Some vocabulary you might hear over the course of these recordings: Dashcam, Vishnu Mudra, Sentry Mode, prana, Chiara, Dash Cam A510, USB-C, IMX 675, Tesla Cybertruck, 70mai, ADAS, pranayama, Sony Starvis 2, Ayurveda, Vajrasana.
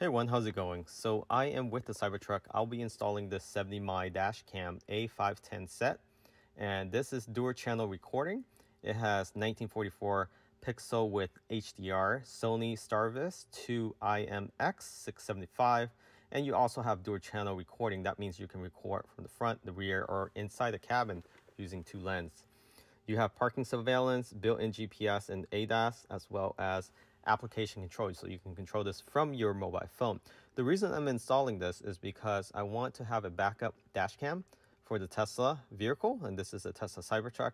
Hey everyone, how's it going? So I am with the Cybertruck. I'll be installing the 70mai Dash Cam A510 set, and this is dual channel recording. It has 1944 pixel with HDR, Sony Starvis 2 IMX 675, and you also have dual channel recording. That means you can record from the front, the rear, or inside the cabin using two lenses. You have parking surveillance, built-in GPS and ADAS, as well as application control, so you can control this from your mobile phone. The reason I'm installing this is because I want to have a backup dash cam for the Tesla vehicle, and this is a Tesla Cybertruck.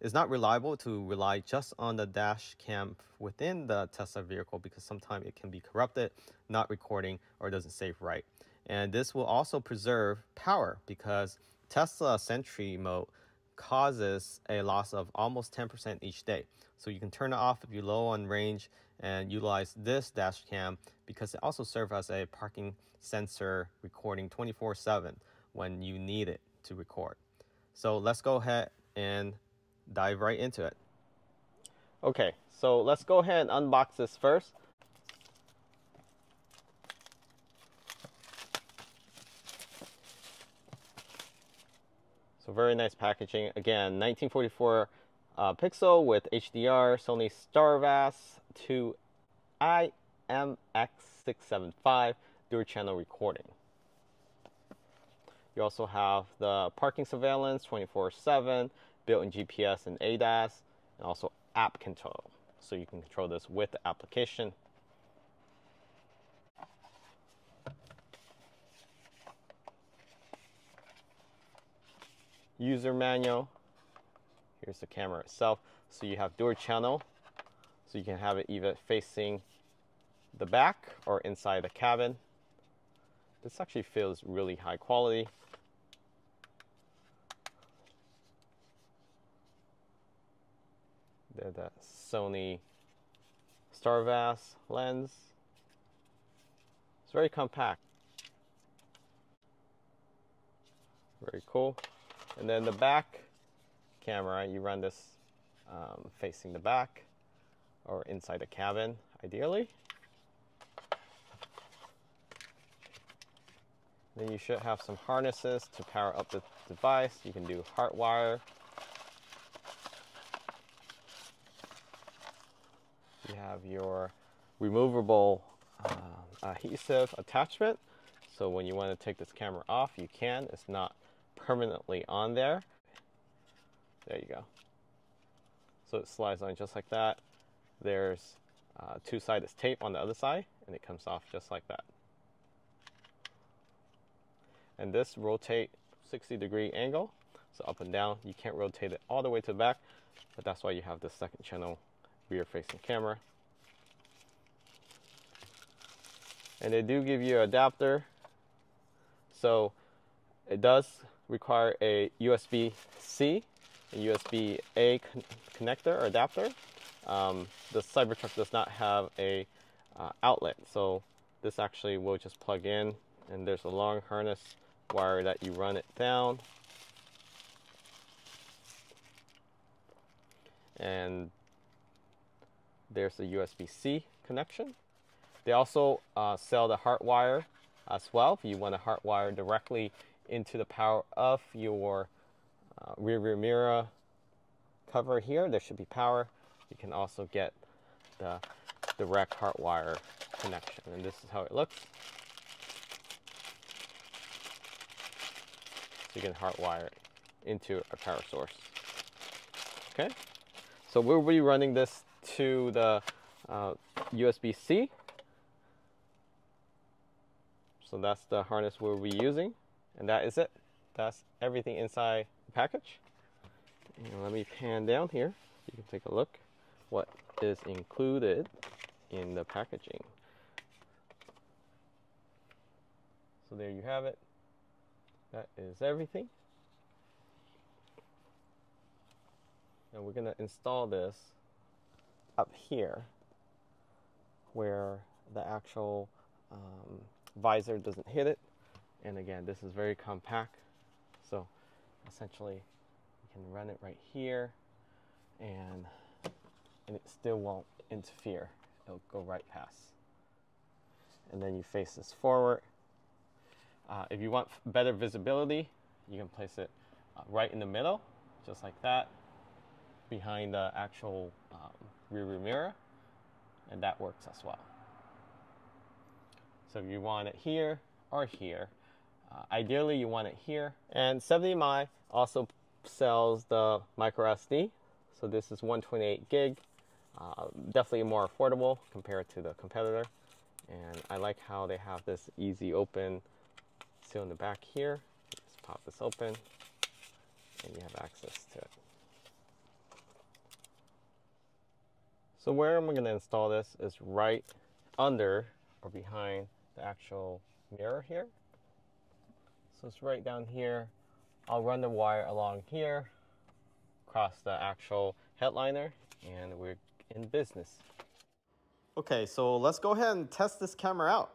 It's not reliable to rely just on the dash cam within the Tesla vehicle because sometimes it can be corrupted, not recording, or doesn't save right. And this will also preserve power because Tesla Sentry Mode causes a loss of almost 10% each day. So you can turn it off if you're low on range and utilize this dash cam because it also serves as a parking sensor recording 24/7 when you need it to record. So let's go ahead and dive right into it. Okay, so let's go ahead and unbox this first. So very nice packaging. Again, 1944 pixel with HDR, Sony Starvis 2 IMX 675 dual channel recording. You also have the parking surveillance 24/7, built-in GPS and ADAS, and also app control. So you can control this with the application. User manual. Here's the camera itself. So you have dual channel, so you can have it either facing the back or inside the cabin. This actually feels really high quality. There's that Sony Starvis lens. It's very compact. Very cool. And then the back camera, you run this facing the back or inside the cabin, ideally. Then you should have some harnesses to power up the device. You can do hardwire. You have your removable adhesive attachment. So when you want to take this camera off, you can. It's not permanently on there. There you go. So it slides on just like that. There's two-sided tape on the other side, and it comes off just like that. And this rotate 60-degree angle, so up and down. You can't rotate it all the way to the back, but that's why you have the second channel rear-facing camera. And they do give you an adapter, so it does require a USB-C, a USB-A connector or adapter. The Cybertruck does not have a outlet, so this actually will just plug in, and there's a long harness wire that you run it down. And there's a USB-C connection. They also sell the hardwire as well, if you want to hardwire directly into the power of your rear mirror cover here. There should be power. You can also get the direct hardwire connection. And this is how it looks. So you can hardwire it into a power source. Okay. So we'll be running this to the USB-C. So that's the harness we'll be using. And that is it. That's everything inside the package. And let me pan down here. You can take a look what is included in the packaging. So there you have it. That is everything. And we're going to install this up here where the actual visor doesn't hit it. And again, this is very compact, so essentially you can run it right here and it still won't interfere. It'll go right past. and then you face this forward. If you want better visibility, you can place it right in the middle, just like that, behind the actual rear mirror, and that works as well. So if you want it here or here, ideally you want it here. And 70mai also sells the micro SD, so this is 128 gig, definitely more affordable compared to the competitor. And I like how they have this easy open seal in the back here. Just pop this open and you have access to it. So where I'm going to install this is right under or behind the actual mirror here. So it's right down here. I'll run the wire along here, across the actual headliner, and we're in business. Okay, so let's go ahead and test this camera out.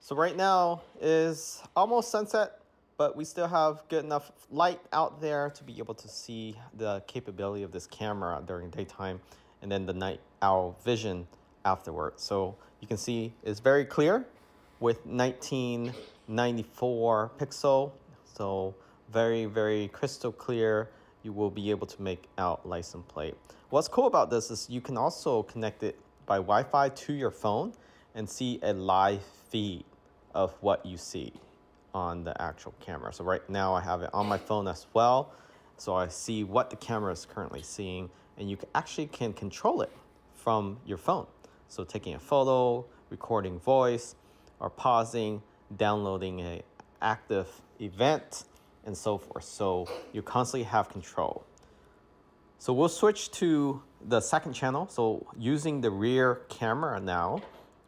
So right now is almost sunset, but we still have good enough light out there to be able to see the capability of this camera during daytime and then the night owl vision afterwards. So you can see it's very clear with 1994 pixel. So very, very crystal clear. You will be able to make out license plate. What's cool about this is you can also connect it by Wi-Fi to your phone and see a live feed of what you see on the actual camera. So right now I have it on my phone as well. So I see what the camera is currently seeing, and you actually can control it from your phone. So taking a photo, recording voice, or pausing, downloading an active event, and so forth. So you constantly have control. So we'll switch to the second channel. So using the rear camera now,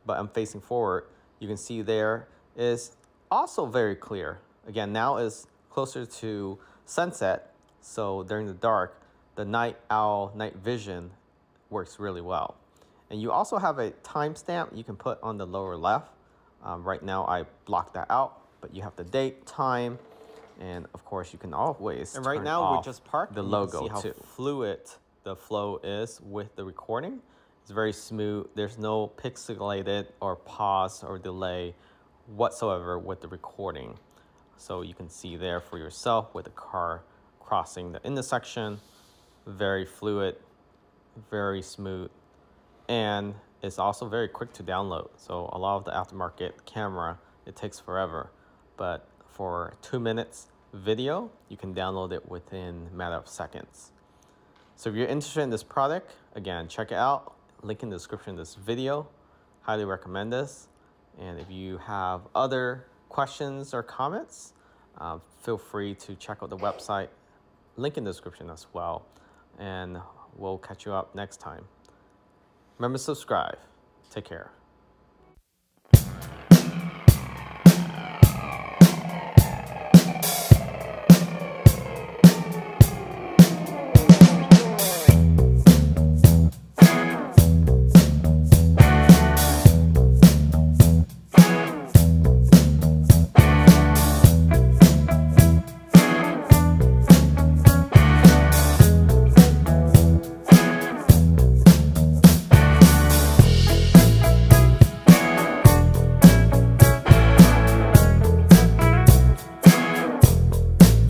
but I'm facing forward, you can see there is also very clear. Again, now is closer to sunset. So during the dark, the night owl, night vision works really well. And you also have a timestamp you can put on the lower left. Right now I blocked that out, but you have the date, time, and of course you can always turn off the logo too. And right now we just parked the logo. You can see how fluid the flow is with the recording. It's very smooth. There's no pixelated or pause or delay whatsoever with the recording. So you can see there for yourself with the car crossing the intersection. Very fluid, very smooth, and it's also very quick to download. So a lot of the aftermarket camera, it takes forever, but for 2 minutes video, you can download it within a matter of seconds. So if you're interested in this product, again, check it out. Link in the description of this video. Highly recommend this. And if you have other questions or comments, feel free to check out the website. Link in the description as well. And we'll catch you up next time. Remember to subscribe. Take care.